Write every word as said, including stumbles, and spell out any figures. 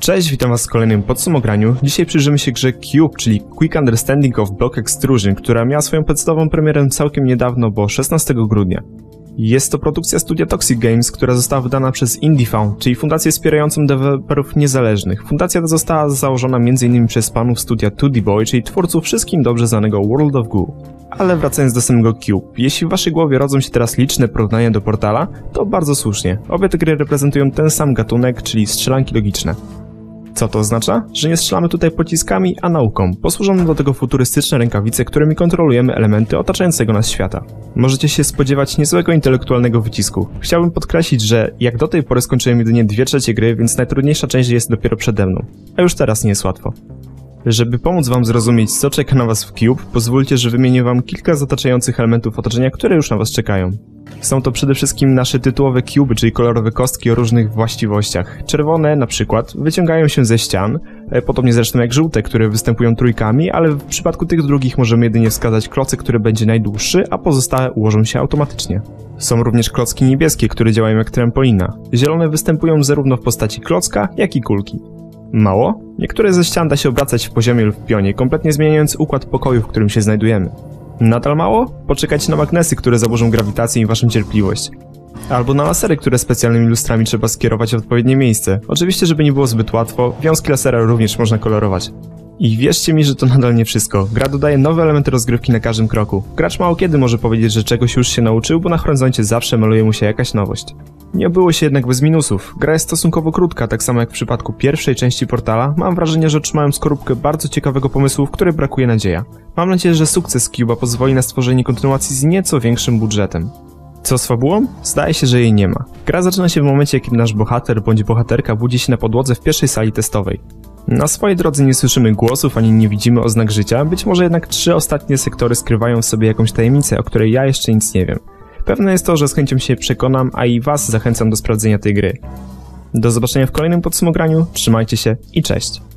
Cześć, witam was w kolejnym podsumograniu. Dzisiaj przyjrzymy się grze Q U B E, czyli Quick Understanding of Block Extrusion, która miała swoją podstawową premierę całkiem niedawno, bo szesnastego grudnia. Jest to produkcja studia Toxic Games, która została wydana przez IndieFound, czyli fundację wspierającą deweloperów niezależnych. Fundacja ta została założona m.in. przez panów studia two D Boy, czyli twórców wszystkim dobrze znanego World of Goo. Ale wracając do samego Q U B E, jeśli w waszej głowie rodzą się teraz liczne porównania do Portala, to bardzo słusznie. Obie te gry reprezentują ten sam gatunek, czyli strzelanki logiczne. Co to oznacza? Że nie strzelamy tutaj pociskami, a nauką. Posłużą nam do tego futurystyczne rękawice, którymi kontrolujemy elementy otaczającego nas świata. Możecie się spodziewać niezłego intelektualnego wycisku. Chciałbym podkreślić, że jak do tej pory skończyłem jedynie dwie trzecie gry, więc najtrudniejsza część jest dopiero przede mną. A już teraz nie jest łatwo. Żeby pomóc wam zrozumieć, co czeka na was w Q U B E, pozwólcie, że wymienię wam kilka z otaczających elementów otoczenia, które już na was czekają. Są to przede wszystkim nasze tytułowe Q U B E, czyli kolorowe kostki o różnych właściwościach. Czerwone, na przykład, wyciągają się ze ścian, podobnie zresztą jak żółte, które występują trójkami, ale w przypadku tych drugich możemy jedynie wskazać klocek, który będzie najdłuższy, a pozostałe ułożą się automatycznie. Są również klocki niebieskie, które działają jak trampolina. Zielone występują zarówno w postaci klocka, jak i kulki. Mało? Niektóre ze ścian da się obracać w poziomie lub w pionie, kompletnie zmieniając układ pokoju, w którym się znajdujemy. Nadal mało? Poczekajcie na magnesy, które zaburzą grawitację i waszą cierpliwość. Albo na lasery, które specjalnymi lustrami trzeba skierować w odpowiednie miejsce. Oczywiście, żeby nie było zbyt łatwo, wiązki lasera również można kolorować. I wierzcie mi, że to nadal nie wszystko. Gra dodaje nowe elementy rozgrywki na każdym kroku. Gracz mało kiedy może powiedzieć, że czegoś już się nauczył, bo na horyzoncie zawsze maluje mu się jakaś nowość. Nie obyło się jednak bez minusów. Gra jest stosunkowo krótka, tak samo jak w przypadku pierwszej części Portala. Mam wrażenie, że otrzymałem skorupkę bardzo ciekawego pomysłu, w której brakuje nadzieja. Mam nadzieję, że sukces Q U B E pozwoli na stworzenie kontynuacji z nieco większym budżetem. Co z fabułą? Zdaje się, że jej nie ma. Gra zaczyna się w momencie, kiedy nasz bohater bądź bohaterka budzi się na podłodze w pierwszej sali testowej. Na swojej drodze nie słyszymy głosów ani nie widzimy oznak życia, być może jednak trzy ostatnie sektory skrywają w sobie jakąś tajemnicę, o której ja jeszcze nic nie wiem. Pewne jest to, że z chęcią się przekonam, a i was zachęcam do sprawdzenia tej gry. Do zobaczenia w kolejnym podsumograniu, trzymajcie się i cześć!